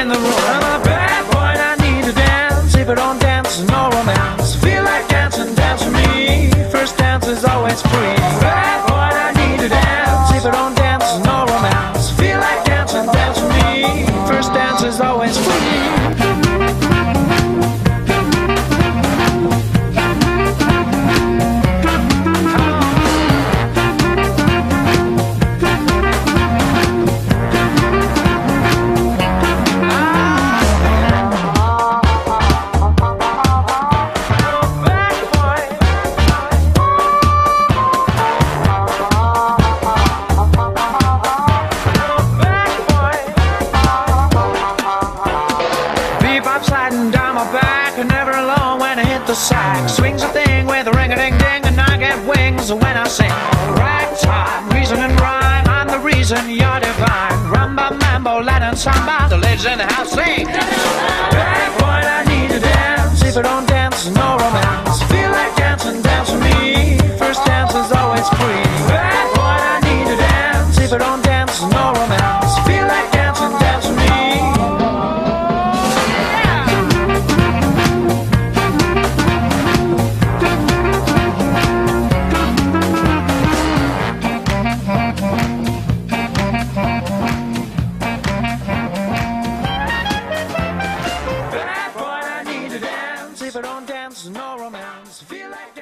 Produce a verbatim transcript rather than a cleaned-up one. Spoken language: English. in the room. I'm a bad boy, I need to dance. If I don't dance, no romance. Feel like dancing, dance with me. First dance is always free. Bad boy, I need to dance. If I don't dance, no romance. Feel like dancing, dance with me. First dance is always free. The sack swings a thing with a ring-a-ding-ding, and I get wings when I sing. Ragtime, reason and rhyme, I'm the reason you're divine. Rumba, mambo, Latin samba, the ladies in the house sing. Bad boy, I need to dance. If I don't dance, no romance. Feel like dancing, dance with me. First dance is always free. Bad boy, I need to dance. If I don't dance, no romance. Feel like dancing, dance with me. If I don't dance, no romance. Feel like